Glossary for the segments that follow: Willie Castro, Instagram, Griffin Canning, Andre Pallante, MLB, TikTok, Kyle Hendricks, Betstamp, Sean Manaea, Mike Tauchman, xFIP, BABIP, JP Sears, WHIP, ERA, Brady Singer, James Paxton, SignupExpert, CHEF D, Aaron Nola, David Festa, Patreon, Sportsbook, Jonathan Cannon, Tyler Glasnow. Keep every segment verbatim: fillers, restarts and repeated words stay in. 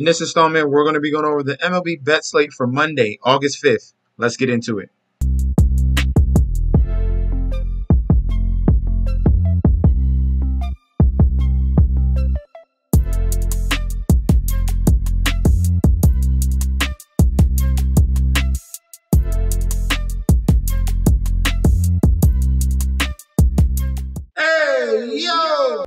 In this installment, we're going to be going over the M L B bet slate for Monday, August fifth. Let's get into it.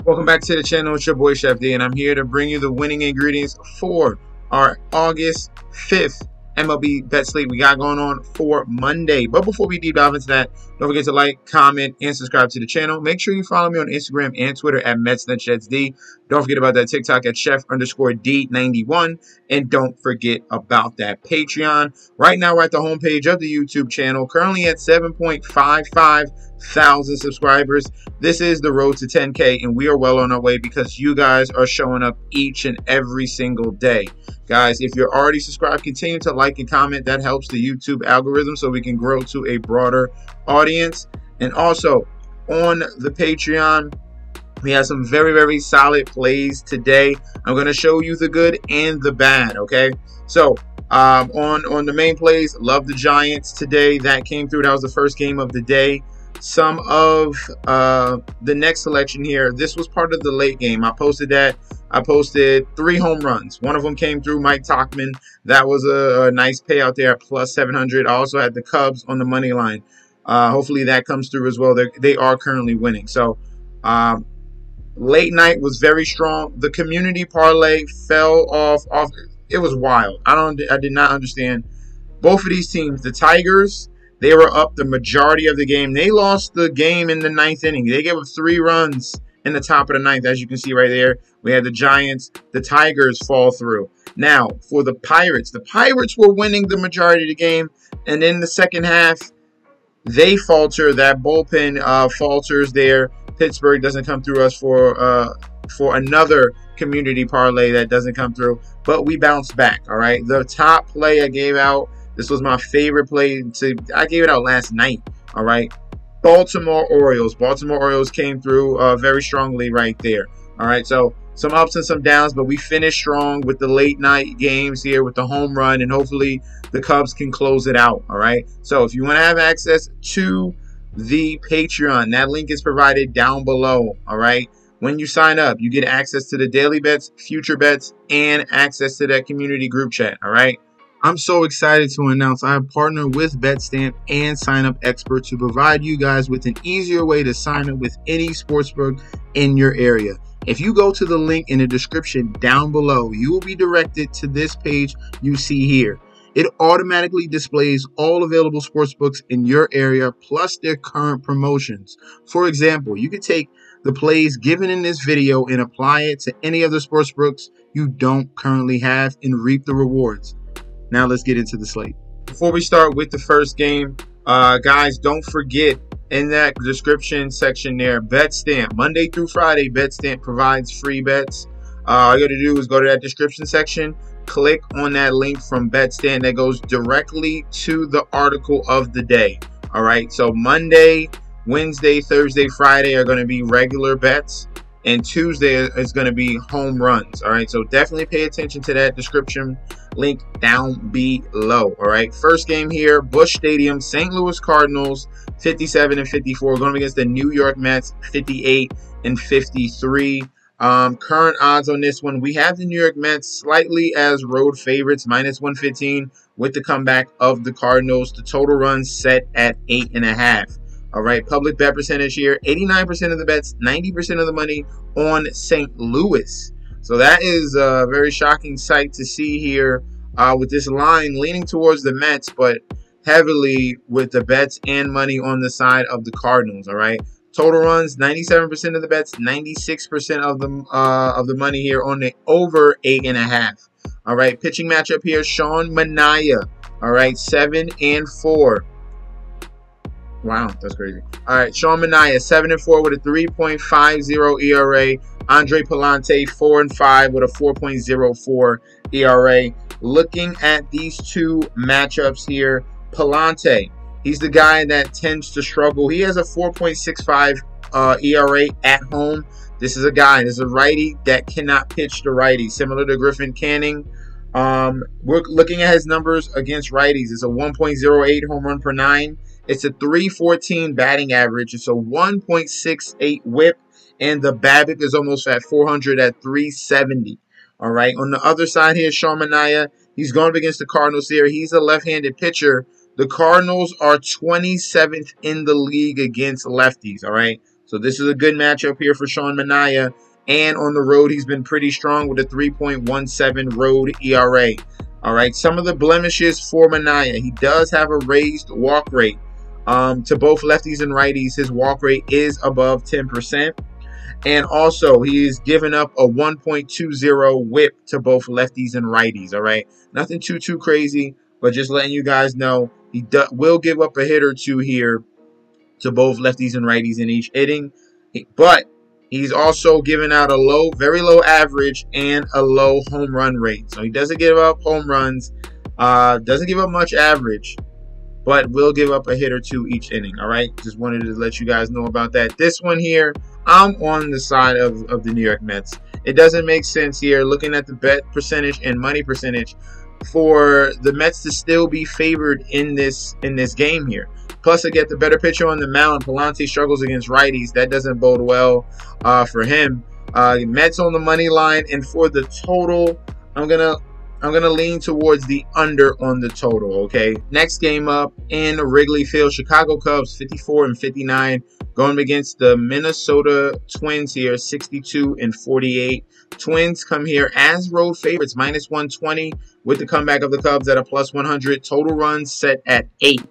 Welcome back to the channel. It's your boy Chef D, and I'm here to bring you the winning ingredients for our August fifth M L B bet slate we got going on for Monday. But before we deep dive into that, don't forget to like, comment, and subscribe to the channel. Make sure you follow me on Instagram and Twitter at MetsNetShetsD. Don't forget about that TikTok at Chef underscore D ninety-one. And don't forget about that Patreon. Right now, we're at the homepage of the YouTube channel, currently at seven point five five thousand subscribers. This is the road to ten K, and we are well on our way because you guys are showing up each and every single day. Guys, if you're already subscribed, continue to like and comment. That helps the YouTube algorithm so we can grow to a broader audience. And also on the Patreon, we have some very, very solid plays today. I'm going to show you the good and the bad, okay? So um, on, on the main plays, love the Giants today. That came through. That was the first game of the day. Some of uh, the next selection here, this was part of the late game. I posted that. I posted three home runs. One of them came through, Mike Tauchman. That was a, a nice payout there, plus seven hundred. I also had the Cubs on the money line. Uh, hopefully that comes through as well. They're, they are currently winning. So um, late night was very strong. The community parlay fell off. off. It was wild. I don't. I did not understand both of these teams. The Tigers, they were up the majority of the game. They lost the game in the ninth inning. They gave up three runs in the top of the ninth, as you can see right there. We had the Giants, the Tigers fall through. Now, for the Pirates, the Pirates were winning the majority of the game. And in the second half, they falter. That bullpen uh, falters there. Pittsburgh doesn't come through us for, uh, for another community parlay that doesn't come through. But we bounce back, all right? The top play I gave out, this was my favorite play. To I gave it out last night, all right? Baltimore Orioles. Baltimore Orioles came through uh, very strongly right there, all right? So some ups and some downs, but we finished strong with the late-night games here with the home run, and hopefully the Cubs can close it out, all right? So if you want to have access to the Patreon, that link is provided down below, all right? When you sign up, you get access to the daily bets, future bets, and access to that community group chat, all right? I'm so excited to announce I have partnered with Betstamp and Sign Up Expert to provide you guys with an easier way to sign up with any sportsbook in your area. If you go to the link in the description down below, you will be directed to this page you see here. It automatically displays all available sportsbooks in your area plus their current promotions. For example, you could take the plays given in this video and apply it to any other sportsbooks you don't currently have and reap the rewards. Now let's get into the slate. Before we start with the first game, uh, guys, don't forget in that description section there, Betstamp. Monday through Friday, Betstamp provides free bets. Uh, all you got to do is go to that description section, click on that link from Betstamp that goes directly to the article of the day. All right, so Monday, Wednesday, Thursday, Friday are going to be regular bets, and Tuesday is going to be home runs. All right, so definitely pay attention to that description link down below. All right, first game here, Busch Stadium, Saint Louis Cardinals, fifty-seven and fifty-four, going against the New York Mets, fifty-eight and fifty-three. Um, current odds on this one, we have the New York Mets slightly as road favorites, minus one fifteen, with the comeback of the Cardinals. The total run set at eight and a half. All right, public bet percentage here, eighty-nine percent of the bets, ninety percent of the money on Saint Louis. So that is a very shocking sight to see here uh, with this line leaning towards the Mets, but heavily with the bets and money on the side of the Cardinals, all right? Total runs, ninety-seven percent of the bets, ninety-six percent of the, uh, of the money here on the over eight and a half. All right, pitching matchup here, Sean Manaea, all right, seven and four. Wow, that's crazy. All right, Sean Manaea, seven and four with a three point five oh E R A. Andre Pallante, four and five with a four point oh four E R A. Looking at these two matchups here, Pallante, he's the guy that tends to struggle. He has a four point six five uh, E R A at home. This is a guy, this is a righty that cannot pitch the righty, similar to Griffin Canning. Um, we're looking at his numbers against righties. It's a one point oh eight home run per nine. It's a three fourteen batting average. It's a one point six eight whip. And the BABIP is almost at four hundred at three seventy. All right. On the other side here, Sean Manaea. He's going up against the Cardinals here. He's a left-handed pitcher. The Cardinals are twenty-seventh in the league against lefties. All right. So this is a good matchup here for Sean Manaea. And on the road, he's been pretty strong with a three point one seven road E R A. All right. Some of the blemishes for Manaea. He does have a raised walk rate. Um, to both lefties and righties, his walk rate is above ten percent. And also, he is giving up a one point two oh whip to both lefties and righties, all right? Nothing too, too crazy, but just letting you guys know, he do will give up a hit or two here to both lefties and righties in each hitting. But he's also giving out a low, very low average and a low home run rate. So he doesn't give up home runs, uh, doesn't give up much average, but will give up a hit or two each inning, all right? Just wanted to let you guys know about that. This one here, I'm on the side of, of the New York Mets. It doesn't make sense here, looking at the bet percentage and money percentage, for the Mets to still be favored in this in this game here. Plus, I get the better pitcher on the mound. Pallante struggles against righties. That doesn't bode well uh, for him. Uh, Mets on the money line, and for the total, I'm gonna I'm gonna lean towards the under on the total. Okay. Next game up in Wrigley Field, Chicago Cubs, fifty-four and fifty-nine. Going against the Minnesota Twins here, sixty-two and forty-eight. Twins come here as road favorites, minus one twenty, with the comeback of the Cubs at a plus one hundred. Total runs set at eight.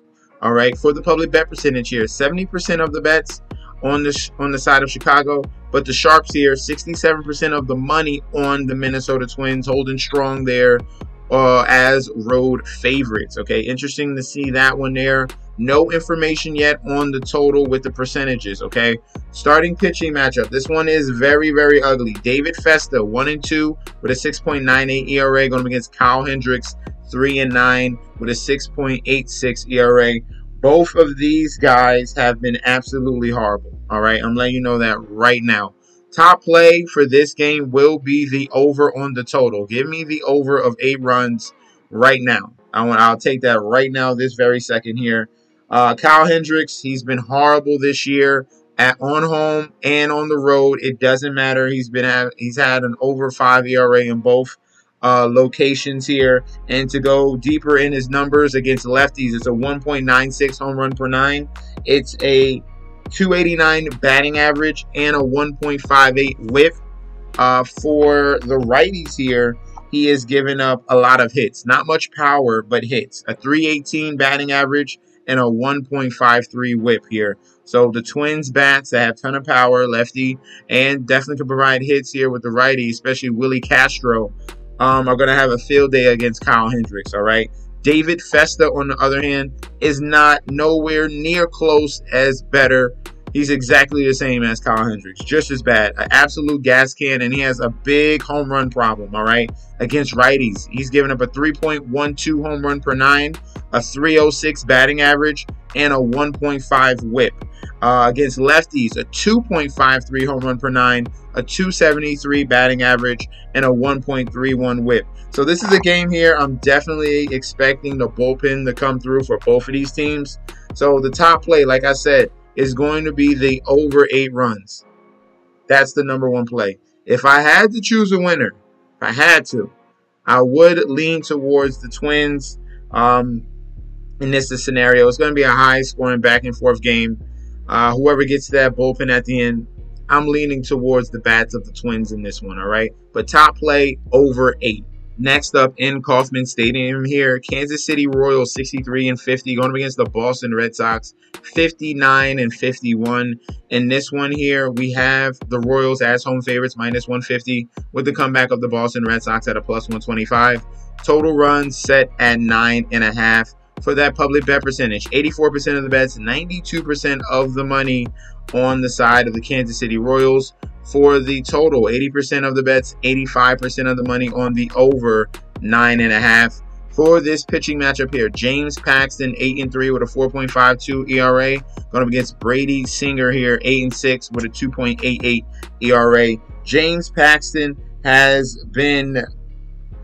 All right, for the public bet percentage here, seventy percent of the bets on the, on the side of Chicago, but the Sharps here, sixty-seven percent of the money on the Minnesota Twins, holding strong there uh, as road favorites. Okay, interesting to see that one there. No information yet on the total with the percentages, okay? Starting pitching matchup. This one is very, very ugly. David Festa, one and two with a six point nine eight E R A, going up against Kyle Hendricks, three and nine with a six point eight six E R A. Both of these guys have been absolutely horrible, all right? I'm letting you know that right now. Top play for this game will be the over on the total. Give me the over of eight runs right now. I want, I'll take that right now, this very second here. Uh, Kyle Hendricks, he's been horrible this year at on home and on the road. It doesn't matter. He's been at, he's had an over five E R A in both uh, locations here. And to go deeper in his numbers against lefties, it's a one point nine six home run per nine. It's a two eighty-nine batting average and a one point five eight whip. Uh, for the righties here, he has given up a lot of hits. Not much power, but hits. A three eighteen batting average and a one point five three whip here. So the Twins bats that have a ton of power, lefty, and definitely can provide hits here with the righty, especially Willie Castro, um, are going to have a field day against Kyle Hendricks, all right? David Festa, on the other hand, is not nowhere near close as better. He's exactly the same as Kyle Hendricks, just as bad, an absolute gas can, and he has a big home run problem, all right, against righties. He's given up a three point one two home run per nine, a three oh six batting average, and a one point five whip. Uh, against lefties, a two point five three home run per nine, a two seventy-three batting average, and a one point three one whip. So this is a game here I'm definitely expecting the bullpen to come through for both of these teams. So the top play, like I said, is going to be the over eight runs. That's the number one play. If I had to choose a winner, if I had to, I would lean towards the Twins um, in this scenario. It's going to be a high-scoring back-and-forth game. Uh, whoever gets that bullpen at the end, I'm leaning towards the bats of the Twins in this one, all right? But top play, over eight. Next up in Kauffman Stadium here, Kansas City Royals sixty-three and fifty, going up against the Boston Red Sox fifty-nine and fifty-one. In this one here, we have the Royals as home favorites, minus one fifty, with the comeback of the Boston Red Sox at a plus one twenty-five. Total runs set at nine and a half. For that public bet percentage, eighty-four percent of the bets, ninety-two percent of the money on the side of the Kansas City Royals. For the total, eighty percent of the bets, eighty-five percent of the money on the over nine and a half. For this pitching matchup here, James Paxton eight and three with a four point five two E R A, going up against Brady Singer here eight and six with a two point eight eight E R A. James Paxton has been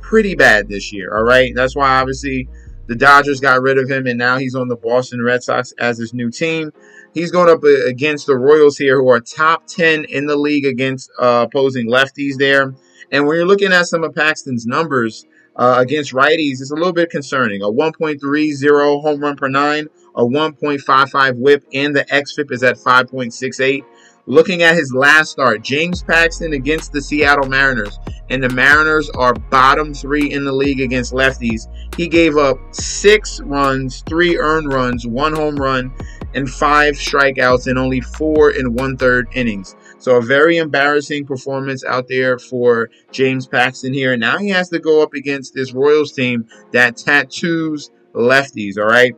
pretty bad this year, all right? That's why, obviously, the Dodgers got rid of him, and now he's on the Boston Red Sox as his new team. He's going up against the Royals here, who are top ten in the league against uh, opposing lefties there. And when you're looking at some of Paxton's numbers uh, against righties, it's a little bit concerning. A one point three oh home run per nine, a one point five five whip, and the X F I P is at five point six eight. Looking at his last start, James Paxton against the Seattle Mariners, and the Mariners are bottom three in the league against lefties. He gave up six runs, three earned runs, one home run, and five strikeouts in only four and one-third innings. So a very embarrassing performance out there for James Paxton here. Now he has to go up against this Royals team that tattoos lefties, all right?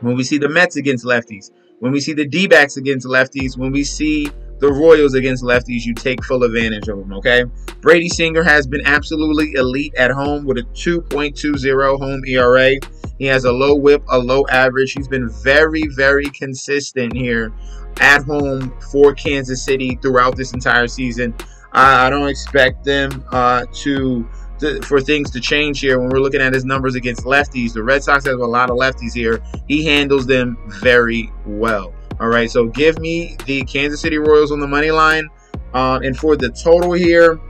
When we see the Mets against lefties, when we see the D-backs against lefties, when we see the Royals against lefties, you take full advantage of them, okay? Brady Singer has been absolutely elite at home with a two point two oh home E R A. He has a low whip, a low average. He's been very, very consistent here at home for Kansas City throughout this entire season. I, I don't expect them uh, to... for things to change here when we're looking at his numbers against lefties. The Red Sox have a lot of lefties here. He handles them very well. All right, so give me the Kansas City Royals on the money line. Uh, and for the total here,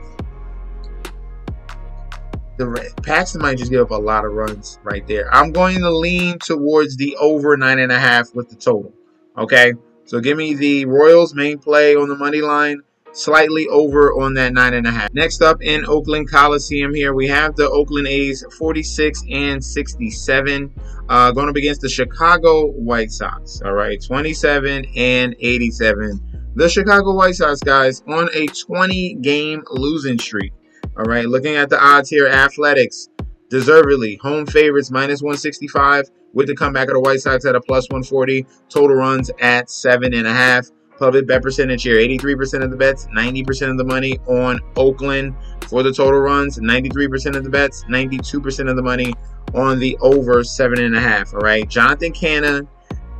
the Paxton might just give up a lot of runs right there. I'm going to lean towards the over nine and a half with the total. Okay, so give me the Royals main play on the money line, slightly over on that nine and a half. Next up in Oakland Coliseum here, we have the Oakland A's forty-six and sixty-seven uh, going up against the Chicago White Sox. All right, twenty-seven and eighty-seven. The Chicago White Sox, guys, on a twenty game losing streak. All right, looking at the odds here, Athletics, deservedly home favorites, minus one sixty-five, with the comeback of the White Sox at a plus one forty, total runs at seven and a half. Public bet percentage here, eighty-three percent of the bets, ninety percent of the money on Oakland. For the total runs, ninety-three percent of the bets, ninety-two percent of the money on the over seven and a half. All right, Jonathan Cannon,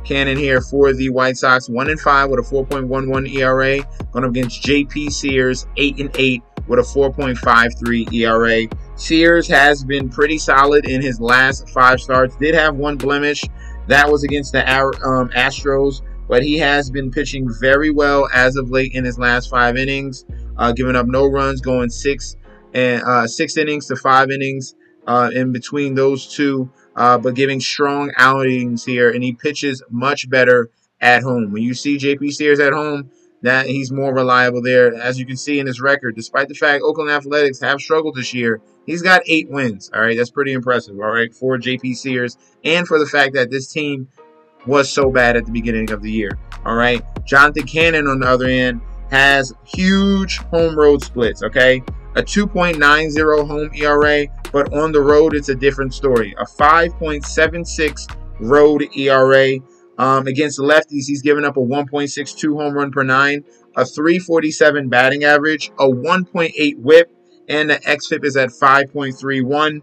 Cannon here for the White Sox, one and five with a four point one one E R A. Going up against J P Sears, eight and eight with a four point five three E R A. Sears has been pretty solid in his last five starts. Did have one blemish, that was against the um, Astros. But he has been pitching very well as of late in his last five innings, uh, giving up no runs, going six and uh, six innings to five innings uh, in between those two, uh, but giving strong outings here. And he pitches much better at home. When you see J P Sears at home, that he's more reliable there. As you can see in his record, despite the fact Oakland Athletics have struggled this year, he's got eight wins. All right, that's pretty impressive. All right, for J P Sears and for the fact that this team was so bad at the beginning of the year. All right, Jonathan Cannon on the other end has huge home road splits. Okay, a two point nine oh home E R A, but on the road it's a different story. A five point seven six road E R A. Um, against the lefties, he's given up a one point six two home run per nine, a three forty-seven batting average, a one point eight whip, and the X F I P is at five point three one.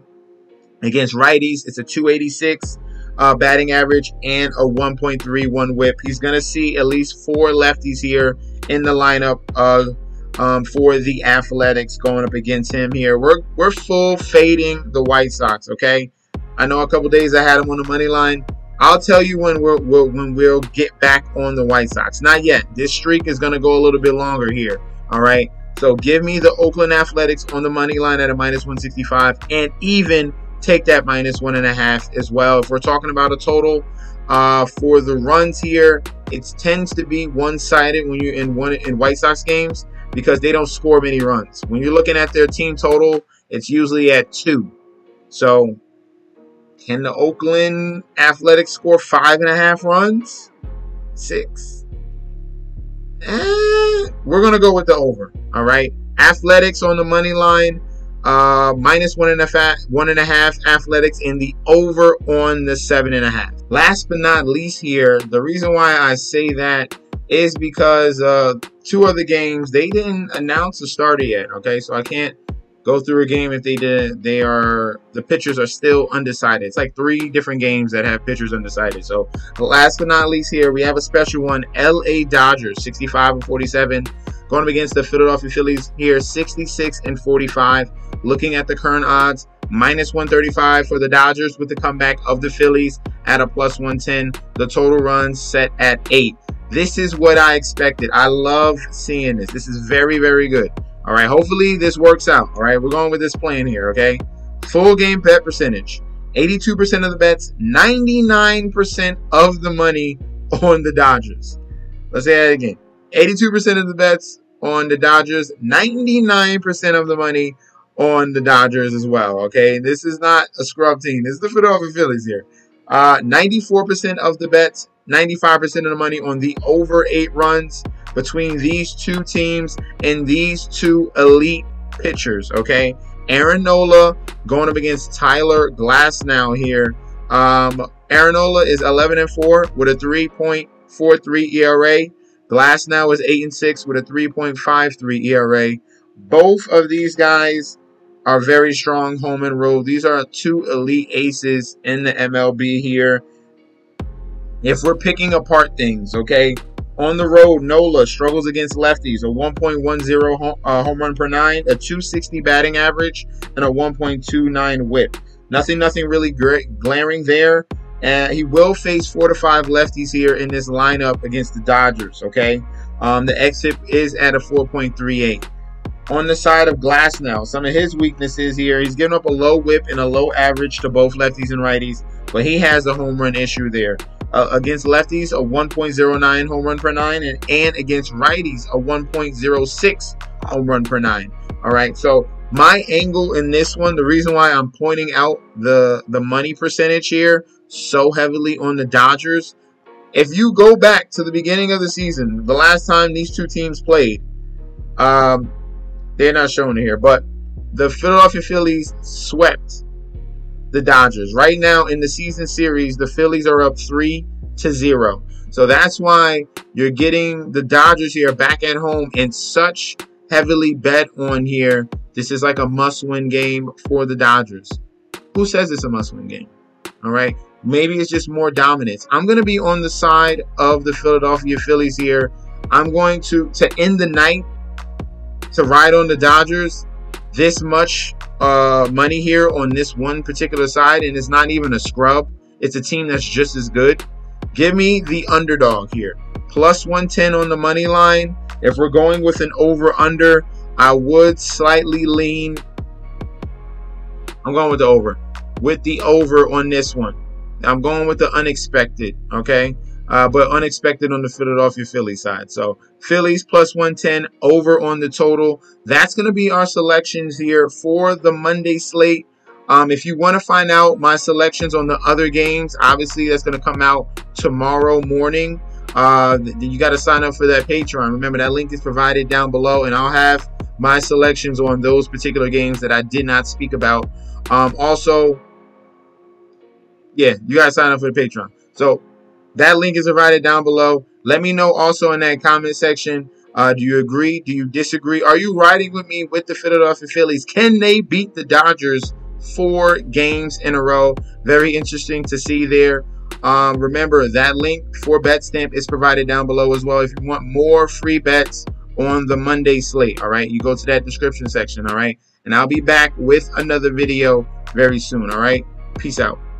Against righties, it's a two eighty-six. Uh, batting average and a one point three one whip. He's going to see at least four lefties here in the lineup uh, um, for the Athletics going up against him here. We're, we're full fading the White Sox, okay? I know a couple days I had him on the money line. I'll tell you when we'll, we'll, when we'll get back on the White Sox. Not yet. This streak is going to go a little bit longer here, all right? So give me the Oakland Athletics on the money line at a minus one sixty-five, and even take that minus one and a half as well. If we're talking about a total uh, for the runs here, it tends to be one-sided when you're in one in White Sox games because they don't score many runs. When you're looking at their team total, it's usually at two. So, can the Oakland Athletics score five and a half runs? Six. Eh, we're gonna go with the over. All right, Athletics on the money line. Uh, minus one and a half, one and a half Athletics in the over on the seven and a half. Last but not least here, the reason why I say that is because uh, two other games they didn't announce a starter yet. Okay, so I can't go through a game if they did. They are the pitchers are still undecided. It's like three different games that have pitchers undecided. So last but not least here, we have a special one: L A Dodgers, sixty-five and forty-seven. Going up against the Philadelphia Phillies here, sixty-six and forty-five. Looking at the current odds, minus one thirty-five for the Dodgers with the comeback of the Phillies at a plus one ten. The total runs set at eight. This is what I expected. I love seeing this. This is very, very good. All right, hopefully this works out. All right, we're going with this plan here, okay? Full game bet percentage. eighty-two percent of the bets, ninety-nine percent of the money on the Dodgers. Let's say that again. eighty-two percent of the bets on the Dodgers, ninety-nine percent of the money on the Dodgers as well, okay? This is not a scrub team. This is the Philadelphia Phillies here. Uh, ninety-four percent of the bets, ninety-five percent of the money on the over eight runs between these two teams and these two elite pitchers, okay? Aaron Nola going up against Tyler Glasnow here. Um, Aaron Nola is eleven and four with a three point four three E R A. Glasnow is eight and six with a three point five three E R A. Both of these guys are very strong home and road. These are two elite aces in the M L B here. If we're picking apart things, okay, on the road, Nola struggles against lefties, a one point one oh home, uh, home run per nine, a two sixty batting average, and a one point two nine whip. Nothing, nothing really great, glaring there. And he will face four to five lefties here in this lineup against the Dodgers, okay? Um, the xFIP is at a four point three eight. On the side of Glasnow, some of his weaknesses here, he's giving up a low whip and a low average to both lefties and righties, but he has a home run issue there. Uh, against lefties, a one point oh nine home run per nine, and, and against righties, a one point oh six home run per nine. All right, so my angle in this one, the reason why I'm pointing out the, the money percentage here so heavily on the Dodgers, if you go back to the beginning of the season, the last time these two teams played, um... they're not shown here, but the Philadelphia Phillies swept the Dodgers. Right now in the season series, the Phillies are up three to zero. So that's why you're getting the Dodgers here back at home and such heavily bet on here. This is like a must-win game for the Dodgers. Who says it's a must-win game? All right. Maybe it's just more dominance. I'm going to be on the side of the Philadelphia Phillies here. I'm going to, to end the night, to ride on the Dodgers this much uh, money here on this one particular side, and it's not even a scrub. It's a team that's just as good. Give me the underdog here. plus one ten on the money line. If we're going with an over-under, I would slightly lean. I'm going with the over. With the over on this one. I'm going with the unexpected, okay? Uh, but unexpected on the Philadelphia Phillies side. So Phillies plus one ten over on the total. That's going to be our selections here for the Monday slate. Um, if you want to find out my selections on the other games, obviously that's going to come out tomorrow morning. Uh, you got to sign up for that Patreon. Remember, that link is provided down below, and I'll have my selections on those particular games that I did not speak about. Um, also, yeah, you got to sign up for the Patreon. So that link is provided down below. Let me know also in that comment section. Uh, do you agree? Do you disagree? Are you riding with me with the Philadelphia Phillies? Can they beat the Dodgers four games in a row? Very interesting to see there. Um, remember, that link for Betstamp is provided down below as well. If you want more free bets on the Monday slate, all right, you go to that description section, all right? And I'll be back with another video very soon, all right? Peace out.